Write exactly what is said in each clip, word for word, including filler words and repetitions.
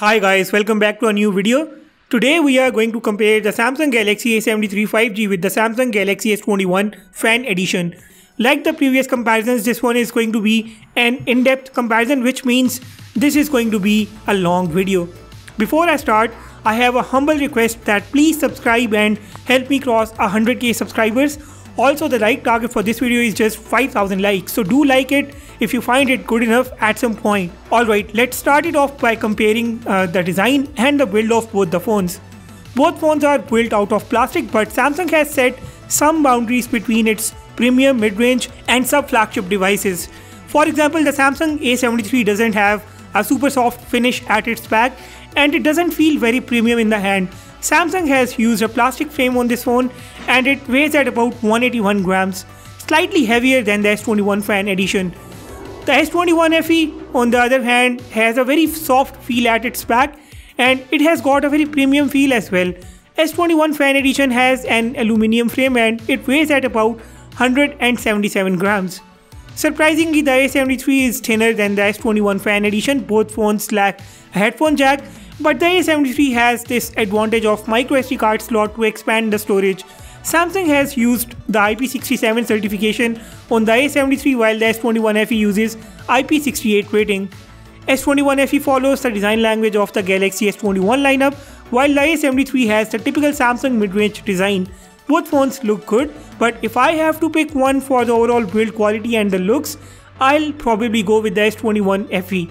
Hi guys, welcome back to a new video. Today we are going to compare the Samsung Galaxy A seventy-three five G with the Samsung Galaxy S twenty-one Fan Edition. Like the previous comparisons, this one is going to be an in-depth comparison, which means this is going to be a long video. Before I start, I have a humble request that please subscribe and help me cross one hundred K subscribers. Also, the like target for this video is just five thousand likes, so do like it if you find it good enough at some point. Alright, let's start it off by comparing uh, the design and the build of both the phones. Both phones are built out of plastic, but Samsung has set some boundaries between its premium, mid-range and sub-flagship devices. For example, the Samsung A seventy-three doesn't have a super soft finish at its back and it doesn't feel very premium in the hand. Samsung has used a plastic frame on this phone and it weighs at about one hundred eighty-one grams, slightly heavier than the S twenty-one Fan Edition. The S twenty-one F E, on the other hand, has a very soft feel at its back and it has got a very premium feel as well. S twenty-one Fan Edition has an aluminium frame and it weighs at about one hundred seventy-seven grams. Surprisingly, the A seventy-three is thinner than the S twenty-one Fan Edition. Both phones lack a headphone jack, but the A seventy-three has this advantage of microSD card slot to expand the storage. Samsung has used the I P sixty-seven certification on the A seventy-three while the S twenty-one F E uses I P sixty-eight rating. S twenty-one F E follows the design language of the Galaxy S twenty-one lineup while the A seventy-three has the typical Samsung mid-range design. Both phones look good, but if I have to pick one for the overall build quality and the looks, I'll probably go with the S twenty-one F E.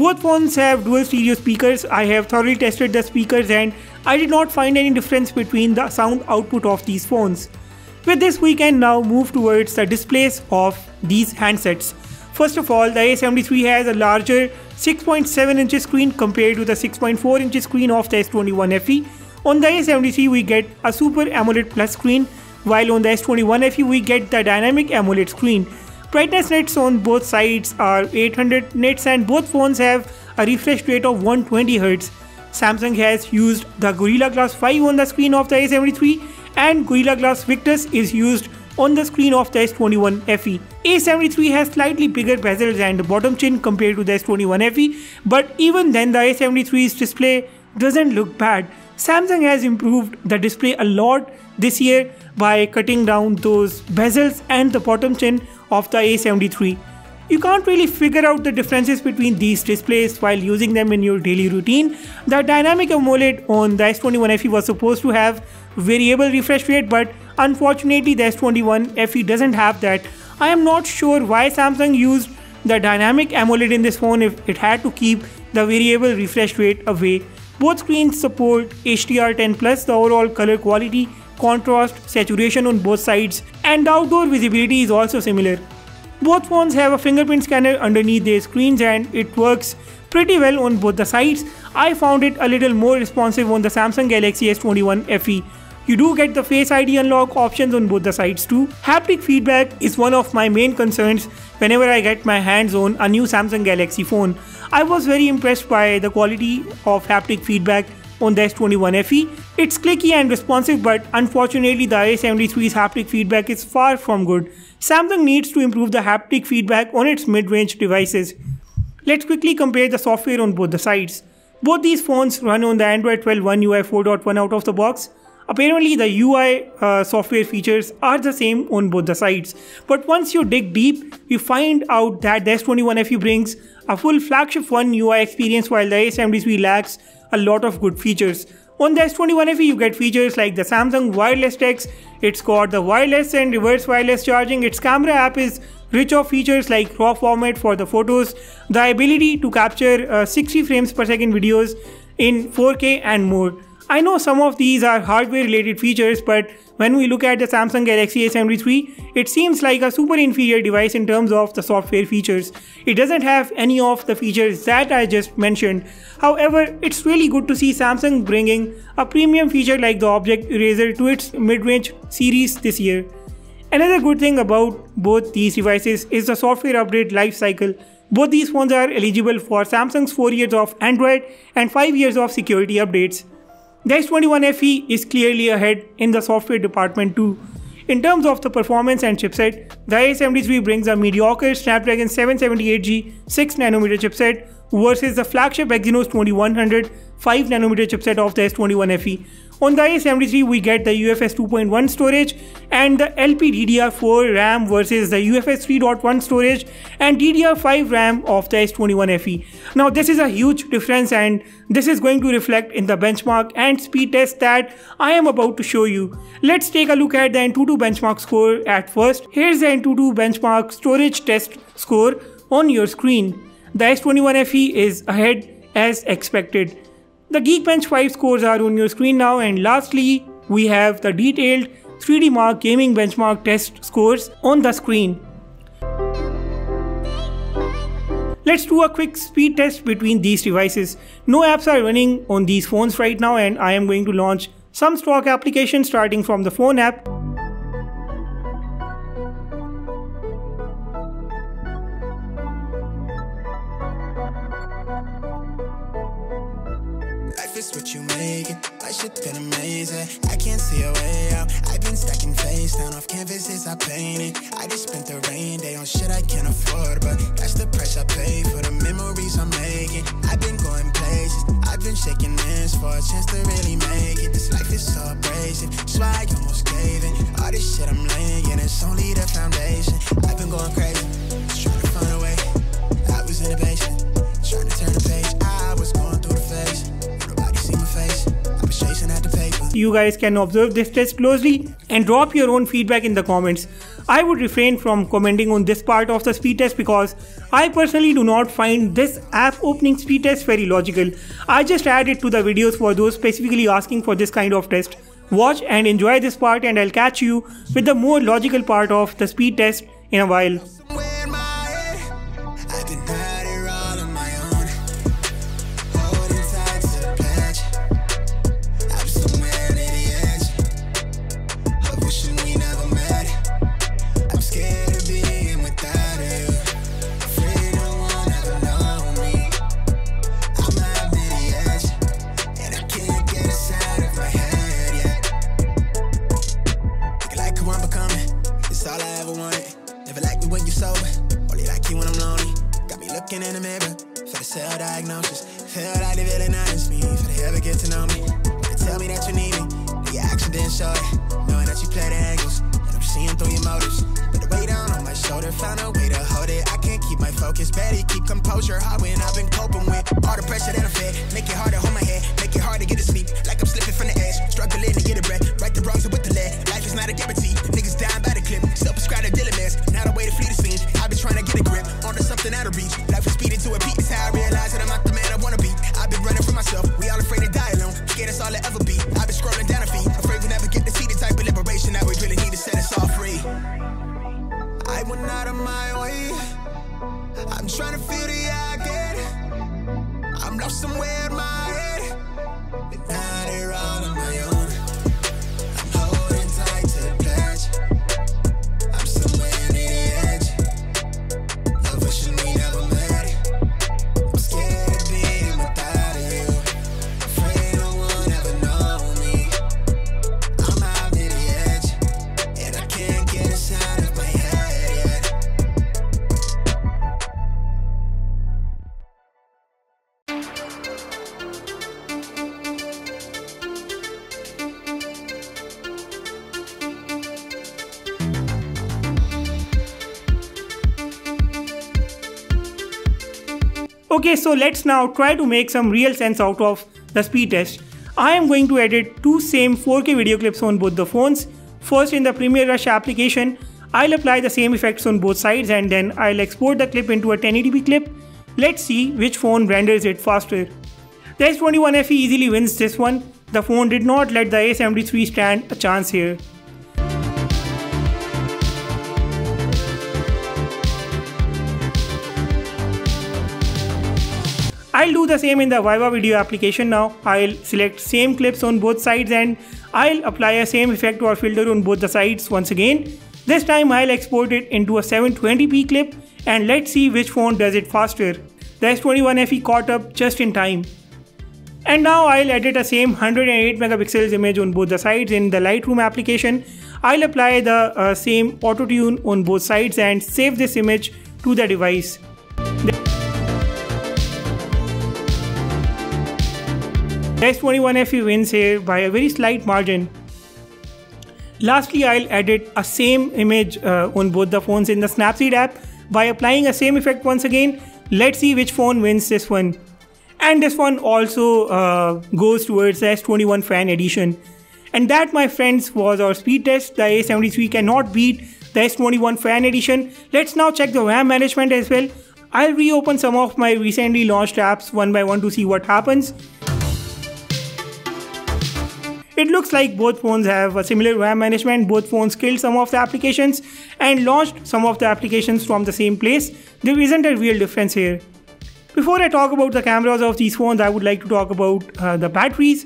Both phones have dual stereo speakers. I have thoroughly tested the speakers and I did not find any difference between the sound output of these phones. With this, we can now move towards the displays of these handsets. First of all, the A seventy-three has a larger six point seven inch screen compared to the six point four inch screen of the S twenty-one F E. On the A seventy-three, we get a Super AMOLED Plus screen, while on the S twenty-one F E, we get the Dynamic AMOLED screen. Brightness nits on both sides are eight hundred nits and both phones have a refresh rate of one hundred twenty hertz. Samsung has used the Gorilla Glass five on the screen of the A seventy-three and Gorilla Glass Victus is used on the screen of the S twenty-one F E. A seventy-three has slightly bigger bezels and bottom chin compared to the S twenty-one F E, but even then the A seventy-three's display doesn't look bad. Samsung has improved the display a lot this year by cutting down those bezels and the bottom chin of the A seventy-three. You can't really figure out the differences between these displays while using them in your daily routine. The Dynamic AMOLED on the S twenty-one F E was supposed to have variable refresh rate, but unfortunately the S twenty-one F E doesn't have that. I am not sure why Samsung used the Dynamic AMOLED in this phone if it had to keep the variable refresh rate away. Both screens support H D R ten plus. The overall color quality, contrast, saturation on both sides and outdoor visibility is also similar. Both phones have a fingerprint scanner underneath their screens and it works pretty well on both the sides. I found it a little more responsive on the Samsung Galaxy S twenty-one F E. You do get the Face I D unlock options on both the sides too. Haptic feedback is one of my main concerns whenever I get my hands on a new Samsung Galaxy phone. I was very impressed by the quality of haptic feedback on the S twenty-one F E. It's clicky and responsive, but unfortunately the A seventy-three's haptic feedback is far from good. Samsung needs to improve the haptic feedback on its mid-range devices. Let's quickly compare the software on both the sides. Both these phones run on the Android twelve One U I four point one out of the box. Apparently the U I uh, software features are the same on both the sides, but once you dig deep, you find out that the S twenty-one F E brings a full flagship One U I experience while the A seventy-three lacks a lot of good features. On the S twenty-one F E, you get features like the Samsung Wireless DeX. It's got the wireless and reverse wireless charging. Its camera app is rich of features like RAW format for the photos, the ability to capture uh, sixty frames per second videos in four K and more. I know some of these are hardware related features, but when we look at the Samsung Galaxy A seventy-three, it seems like a super inferior device in terms of the software features. It doesn't have any of the features that I just mentioned. However, it's really good to see Samsung bringing a premium feature like the Object Eraser to its mid-range series this year. Another good thing about both these devices is the software update lifecycle. Both these phones are eligible for Samsung's four years of Android and five years of security updates. The S twenty-one F E is clearly ahead in the software department too. In terms of the performance and chipset, the A seventy-three brings a mediocre Snapdragon seven seventy-eight G six nanometer chipset versus the flagship Exynos twenty-one hundred five nanometer chipset of the S twenty-one F E. On the A seventy-three, we get the U F S two point one storage and the L P D D R four RAM versus the U F S three point one storage and D D R five RAM of the S twenty-one F E. Now this is a huge difference, and this is going to reflect in the benchmark and speed test that I am about to show you. Let's take a look at the Antutu benchmark score at first. Here's the Antutu benchmark storage test score on your screen. The S twenty-one F E is ahead as expected. The Geekbench five scores are on your screen now, and lastly we have the detailed three D Mark gaming benchmark test scores on the screen. Let's do a quick speed test between these devices. No apps are running on these phones right now, and I am going to launch some stock applications starting from the phone app. What you making? I should been amazing. I can't see a way out. I've been stacking face down off canvases I painted. I just spent the rain day on shit I can't afford, but that's the price I pay for the memories I'm making. I've been going places. I've been shaking hands for a chance to really make it. This life is so abrasive, so I almost gave it. All this shit I'm laying, it's only the foundation. I've been going crazy, trying to find a way. I was in the basement, trying to turn the page. I was going through the phase. You guys can observe this test closely and drop your own feedback in the comments. I would refrain from commenting on this part of the speed test because I personally do not find this app opening speed test very logical. I just add it to the videos for those specifically asking for this kind of test. Watch and enjoy this part, and I'll catch you with the more logical part of the speed test in a while. Okay, so let's now try to make some real sense out of the speed test. I am going to edit two same four K video clips on both the phones. First, in the Premiere Rush application, I'll apply the same effects on both sides, and then I'll export the clip into a ten eighty p clip. Let's see which phone renders it faster. The S twenty-one F E easily wins this one. The phone did not let the A seventy-three stand a chance here. I'll do the same in the Viva Video application now. I'll select same clips on both sides, and I'll apply a same effect or filter on both the sides once again. This time I'll export it into a seven twenty p clip, and let's see which phone does it faster. The S twenty-one F E caught up just in time. And now I'll edit a same one hundred eight megapixels image on both the sides. In the Lightroom application, I'll apply the uh, same auto-tune on both sides and save this image to the device. S twenty-one F E wins here by a very slight margin. Lastly, I'll edit a same image uh, on both the phones in the Snapseed app by applying a same effect once again. Let's see which phone wins this one. And this one also uh, goes towards the S twenty-one Fan Edition. And that, my friends, was our speed test. The A seventy-three cannot beat the S twenty-one Fan Edition. Let's now check the RAM management as well. I'll reopen some of my recently launched apps one by one to see what happens. It looks like both phones have a similar RAM management. Both phones killed some of the applications and launched some of the applications from the same place. There isn't a real difference here. Before I talk about the cameras of these phones, I would like to talk about uh, the batteries.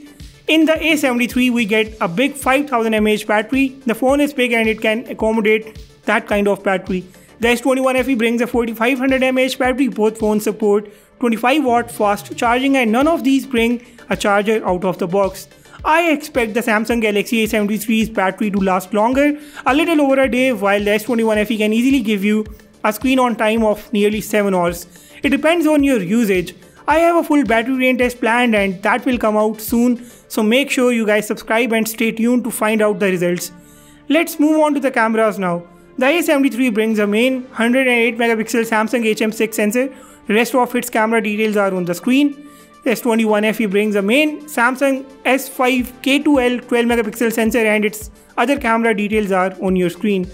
In the A seventy-three, we get a big five thousand milliamp hour battery. The phone is big and it can accommodate that kind of battery. The S twenty-one F E brings a forty-five hundred milliamp hour battery. Both phones support twenty-five watt fast charging and none of these bring a charger out of the box. I expect the Samsung Galaxy A seventy-three's battery to last longer, a little over a day, while the S twenty-one F E can easily give you a screen on time of nearly seven hours. It depends on your usage. I have a full battery drain test planned and that will come out soon, so make sure you guys subscribe and stay tuned to find out the results. Let's move on to the cameras now. The A seventy-three brings a main one hundred eight megapixel Samsung H M six sensor. The rest of its camera details are on the screen. The S twenty-one F E brings a main Samsung S five K two L twelve megapixel sensor and its other camera details are on your screen.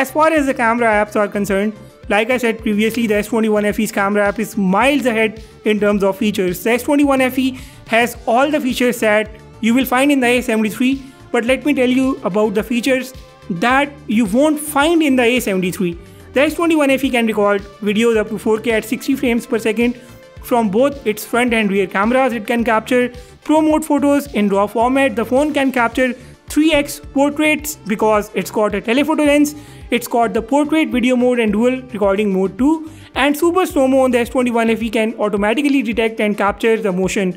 As far as the camera apps are concerned, like I said previously, the S twenty-one F E's camera app is miles ahead in terms of features. The S twenty-one F E has all the features that you will find in the A seventy-three, but let me tell you about the features that you won't find in the A seventy-three. The S twenty-one F E can record videos up to four K at sixty frames per second from both its front and rear cameras. It can capture pro mode photos in raw format. The phone can capture three X portraits because it's got a telephoto lens. It's got the portrait video mode and dual recording mode too. And super slow-mo on the S twenty-one F E can automatically detect and capture the motion.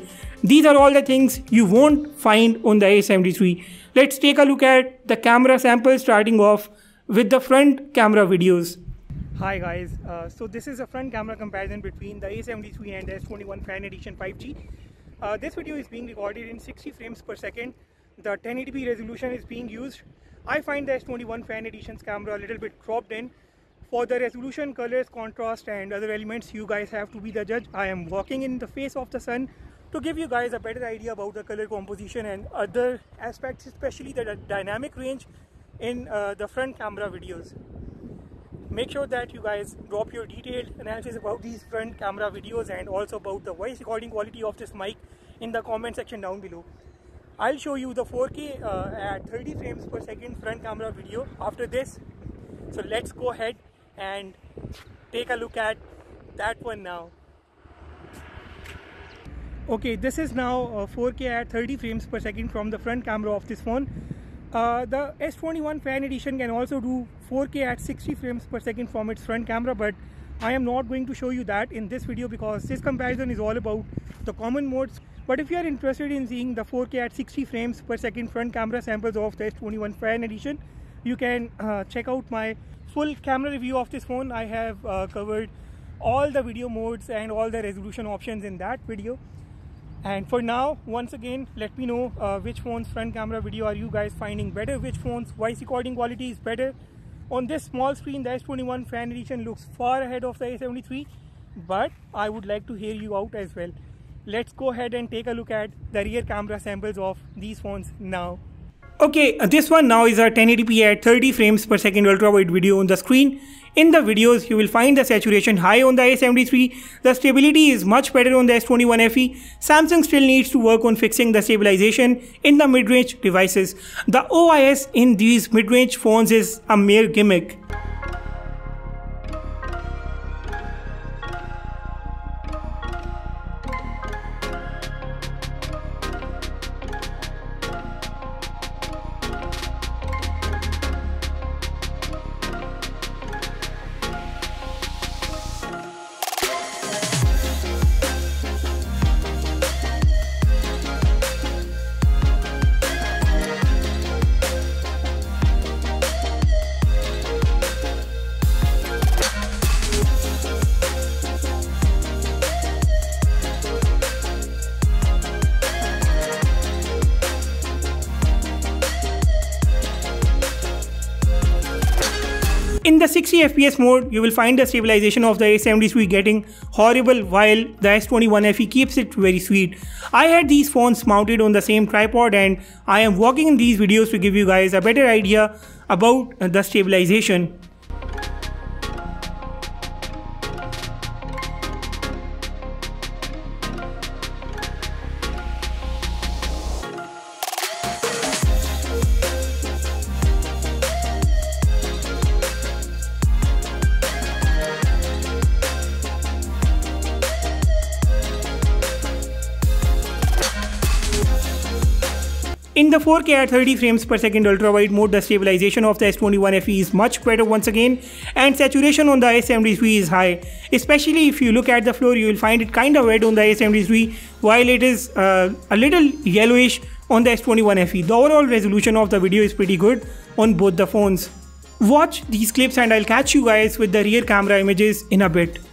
These are all the things you won't find on the A seventy-three. Let's take a look at the camera samples, starting off with the front camera videos. Hi guys, uh, so this is a front camera comparison between the A seventy-three and the S twenty-one Fan Edition five G. Uh, this video is being recorded in sixty frames per second. The ten eighty p resolution is being used. I find the S twenty-one Fan Edition's camera a little bit cropped in. For the resolution, colors, contrast and other elements, you guys have to be the judge. I am walking in the face of the sun to give you guys a better idea about the color composition and other aspects, especially the dynamic range in uh, the front camera videos. Make sure that you guys drop your detailed analysis about these front camera videos and also about the voice recording quality of this mic in the comment section down below. I'll show you the four K uh, at thirty frames per second front camera video after this. So let's go ahead and take a look at that one now. Okay, this is now uh, four K at thirty frames per second from the front camera of this phone. Uh, the S twenty-one Fan Edition can also do four K at sixty frames per second from its front camera, but I am not going to show you that in this video because this comparison is all about the common modes. But if you are interested in seeing the four K at sixty frames per second front camera samples of the S twenty-one Fan Edition, you can uh, check out my full camera review of this phone. I have uh, covered all the video modes and all the resolution options in that video. And for now, once again, let me know uh, which phone's front camera video are you guys finding better, which phone's voice recording quality is better. On this small screen, the S twenty-one Fan Edition looks far ahead of the A seventy-three, but I would like to hear you out as well. Let's go ahead and take a look at the rear camera samples of these phones now. Okay, this one now is a ten eighty p at thirty frames per second ultra wide video on the screen. In the videos, you will find the saturation high on the A seventy-three. The stability is much better on the S twenty-one F E. Samsung still needs to work on fixing the stabilization in the mid-range devices. The O I S in these mid-range phones is a mere gimmick. in the sixty F P S mode, you will find the stabilization of the A seventy-three getting horrible, while the S twenty-one F E keeps it very sweet. I had these phones mounted on the same tripod and I am working in these videos to give you guys a better idea about the stabilization. In the four K at thirty frames per second ultrawide mode, the stabilization of the S twenty-one F E is much better once again, and saturation on the A seventy-three is high. Especially if you look at the floor, you will find it kind of red on the A seventy-three, while it is uh, a little yellowish on the S twenty-one F E. The overall resolution of the video is pretty good on both the phones. Watch these clips and I'll catch you guys with the rear camera images in a bit.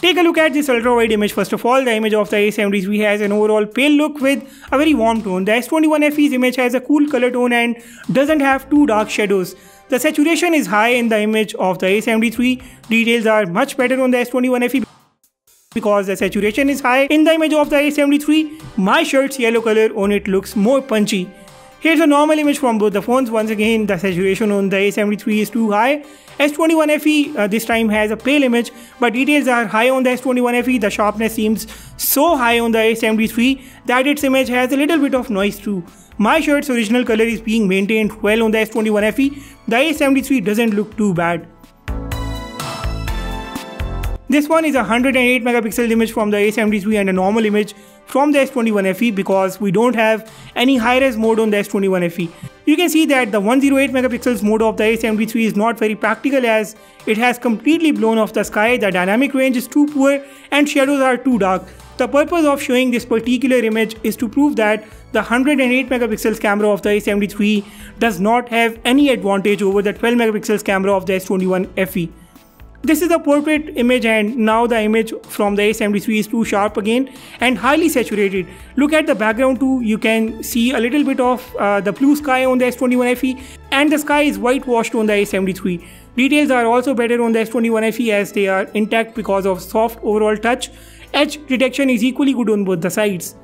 Take a look at this ultra-wide image. First of all, the image of the A seventy-three has an overall pale look with a very warm tone. The S twenty-one F E's image has a cool color tone and doesn't have too dark shadows. The saturation is high in the image of the A seventy-three. Details are much better on the S twenty-one F E because the saturation is high. In the image of the A seventy-three, my shirt's yellow color on it looks more punchy. Here's a normal image from both the phones. Once again, the saturation on the A seventy-three is too high. S twenty-one F E uh, this time has a pale image, but details are high on the S twenty-one F E. The sharpness seems so high on the A seventy-three that its image has a little bit of noise too. My shirt's original color is being maintained well on the S twenty-one F E. The A seventy-three doesn't look too bad. This one is a one hundred eight megapixel image from the A seventy-three and a normal image from the S twenty-one F E because we don't have any high-res mode on the S twenty-one F E. You can see that the one hundred eight megapixels mode of the A seventy-three is not very practical as it has completely blown off the sky, the dynamic range is too poor and shadows are too dark. The purpose of showing this particular image is to prove that the one hundred eight megapixels camera of the A seventy-three does not have any advantage over the twelve megapixels camera of the S twenty-one F E. This is a portrait image and now the image from the A seventy-three is too sharp again and highly saturated. Look at the background too, you can see a little bit of uh, the blue sky on the S twenty-one F E and the sky is whitewashed on the A seventy-three. Details are also better on the S twenty-one F E as they are intact because of soft overall touch. Edge detection is equally good on both the sides.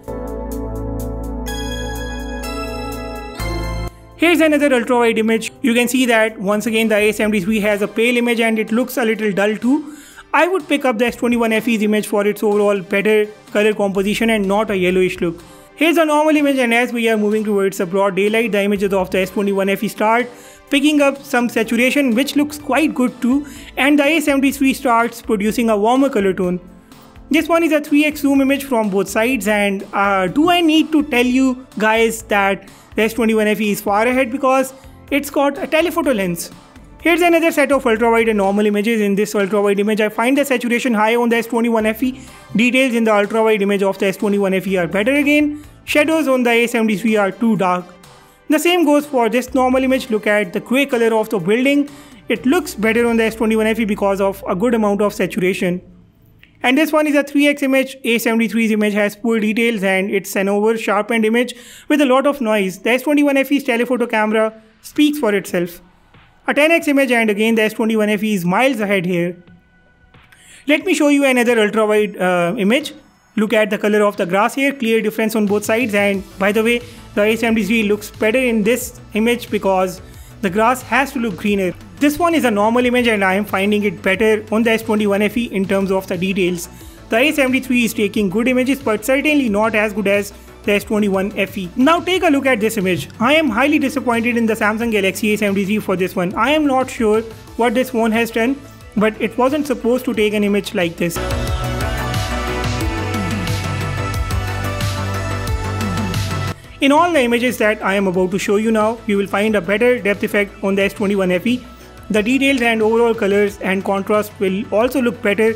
Here's another ultra-wide image. You can see that once again the A seventy-three has a pale image and it looks a little dull too. I would pick up the S twenty-one F E's image for its overall better color composition and not a yellowish look. Here's a normal image, and as we are moving towards a broad daylight, the images of the S twenty-one F E start picking up some saturation, which looks quite good too, and the A seventy-three starts producing a warmer color tone. This one is a three X zoom image from both sides, and uh, do I need to tell you guys that the S twenty-one F E is far ahead because it's got a telephoto lens. Here's another set of ultrawide and normal images. In this ultrawide image, I find the saturation high on the S twenty-one F E. Details in the ultrawide image of the S twenty-one F E are better again. Shadows on the A seventy-three are too dark. The same goes for this normal image. Look at the grey color of the building. It looks better on the S twenty-one F E because of a good amount of saturation. And this one is a three X image. A seventy-three's image has poor details and it's an over sharpened image with a lot of noise. The S twenty-one F E's telephoto camera speaks for itself. A ten X image, and again the S twenty-one F E is miles ahead here. Let me show you another ultrawide uh, image. Look at the color of the grass here, clear difference on both sides, and by the way the A seventy-three looks better in this image because the grass has to look greener. This one is a normal image and I am finding it better on the S twenty-one F E in terms of the details. The A seventy-three is taking good images but certainly not as good as the S twenty-one F E. Now take a look at this image. I am highly disappointed in the Samsung Galaxy A seventy-three for this one. I am not sure what this phone has done, but it wasn't supposed to take an image like this. In all the images that I am about to show you now, you will find a better depth effect on the S twenty-one F E. The details and overall colors and contrast will also look better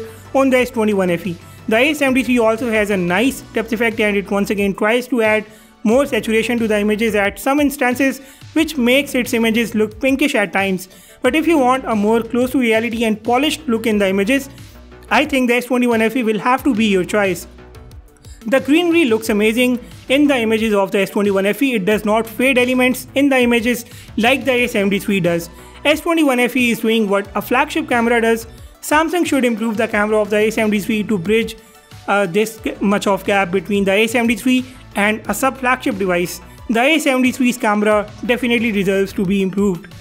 on the S twenty-one F E. The A seventy-three also has a nice depth effect and it once again tries to add more saturation to the images at some instances, which makes its images look pinkish at times. But if you want a more close to reality and polished look in the images, I think the S twenty-one F E will have to be your choice. The greenery looks amazing in the images of the S twenty-one F E. It does not fade elements in the images like the A seventy-three does. S twenty-one F E is doing what a flagship camera does. Samsung should improve the camera of the A seventy-three to bridge uh, this much of gap between the A seventy-three and a sub-flagship device. The A seventy-three's camera definitely deserves to be improved.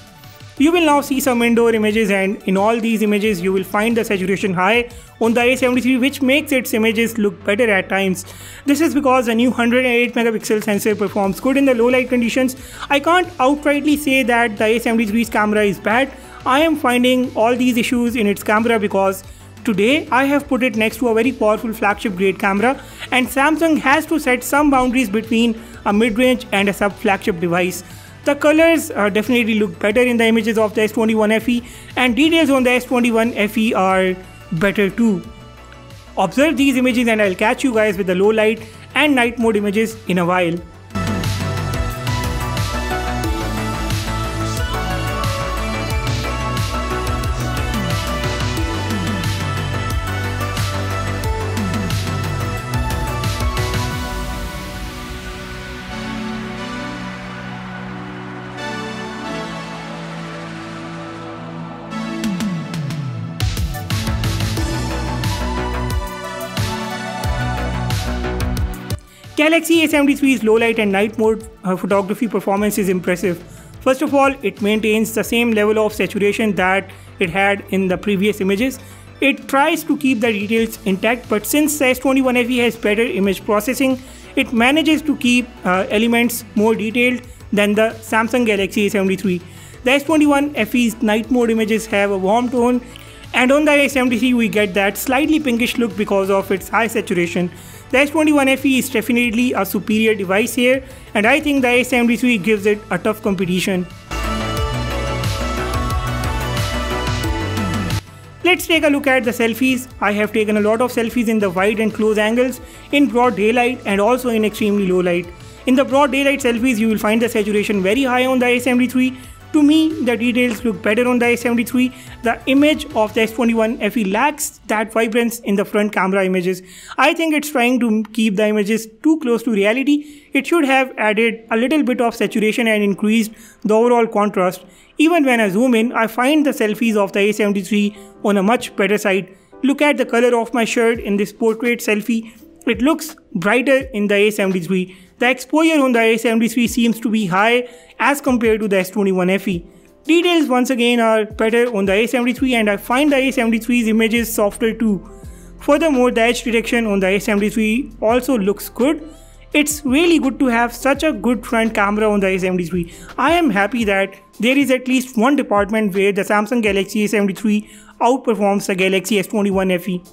You will now see some indoor images, and in all these images you will find the saturation high on the A seventy-three, which makes its images look better at times. This is because a new one hundred eight megapixel sensor performs good in the low light conditions. I can't outrightly say that the A seventy-three's camera is bad. I am finding all these issues in its camera because today I have put it next to a very powerful flagship grade camera, and Samsung has to set some boundaries between a mid-range and a sub-flagship device. The colors uh, definitely look better in the images of the S twenty-one F E, and details on the S twenty-one F E are better too. Observe these images and I'll catch you guys with the low light and night mode images in a while. Galaxy A seventy-three's low light and night mode uh, photography performance is impressive. First of all, it maintains the same level of saturation that it had in the previous images. It tries to keep the details intact, but since the S twenty-one F E has better image processing, it manages to keep uh, elements more detailed than the Samsung Galaxy A seventy-three. The S twenty-one F E's night mode images have a warm tone, and on the A seventy-three we get that slightly pinkish look because of its high saturation. The S twenty-one F E is definitely a superior device here, and I think the A seventy-three gives it a tough competition. Let's take a look at the selfies. I have taken a lot of selfies in the wide and close angles, in broad daylight, and also in extremely low light. In the broad daylight selfies, you will find the saturation very high on the A seventy-three. To me, the details look better on the A seventy-three. The image of the S twenty-one F E lacks that vibrance in the front camera images. I think it's trying to keep the images too close to reality. It should have added a little bit of saturation and increased the overall contrast. Even when I zoom in, I find the selfies of the A seventy-three on a much better side. Look at the color of my shirt in this portrait selfie. It looks brighter in the A seventy-three. The exposure on the A seventy-three seems to be high as compared to the S twenty-one F E. Details once again are better on the A seventy-three, and I find the A seventy-three's images softer too. Furthermore, the edge detection on the A seventy-three also looks good. It's really good to have such a good front camera on the A seventy-three. I am happy that there is at least one department where the Samsung Galaxy A seventy-three outperforms the Galaxy S twenty-one F E.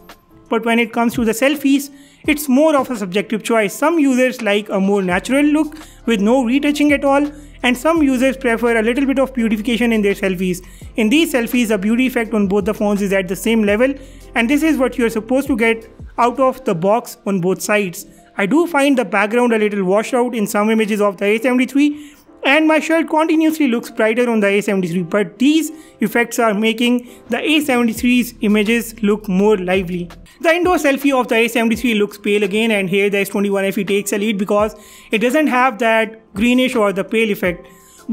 But when it comes to the selfies, it's more of a subjective choice. Some users like a more natural look with no retouching at all, and some users prefer a little bit of beautification in their selfies. In these selfies, the beauty effect on both the phones is at the same level, and this is what you're supposed to get out of the box on both sides. I do find the background a little washed out in some images of the A seventy-three, and my shirt continuously looks brighter on the A seventy-three, but these effects are making the A seventy-three's images look more lively. The indoor selfie of the A seventy-three looks pale again, and here the S twenty-one F E takes a lead because it doesn't have that greenish or the pale effect.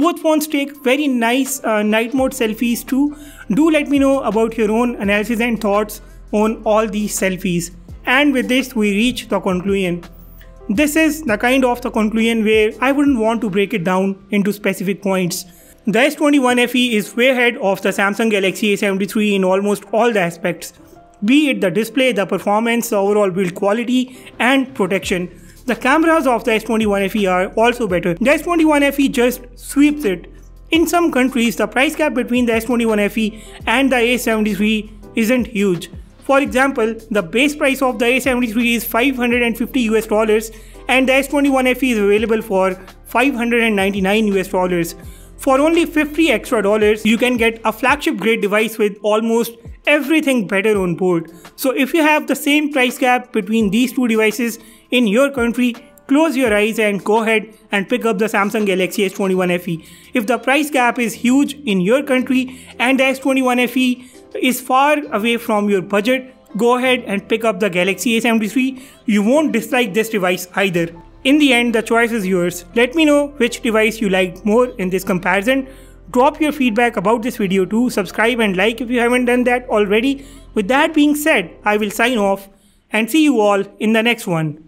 Both phones take very nice uh, night mode selfies too. Do let me know about your own analysis and thoughts on all these selfies. And with this, we reach the conclusion. This is the kind of the conclusion where I wouldn't want to break it down into specific points. The S twenty-one F E is way ahead of the Samsung Galaxy A seventy-three in almost all the aspects, be it the display, the performance, the overall build quality, and protection. The cameras of the S twenty-one F E are also better. The S twenty-one F E just sweeps it. In some countries, the price gap between the S twenty-one F E and the A seventy-three isn't huge. For example, the base price of the A seventy-three is five hundred fifty US dollars and the S twenty-one F E is available for five hundred ninety-nine US dollars. For only fifty extra dollars, you can get a flagship grade device with almost everything better on board. So if you have the same price gap between these two devices in your country, close your eyes and go ahead and pick up the Samsung Galaxy S twenty-one F E. If the price gap is huge in your country and the S twenty-one F E is far away from your budget, go ahead and pick up the Galaxy A seventy-three. You won't dislike this device either. In the end, the choice is yours. Let me know which device you liked more in this comparison. Drop your feedback about this video too. Subscribe and like if you haven't done that already. With that being said, I will sign off and see you all in the next one.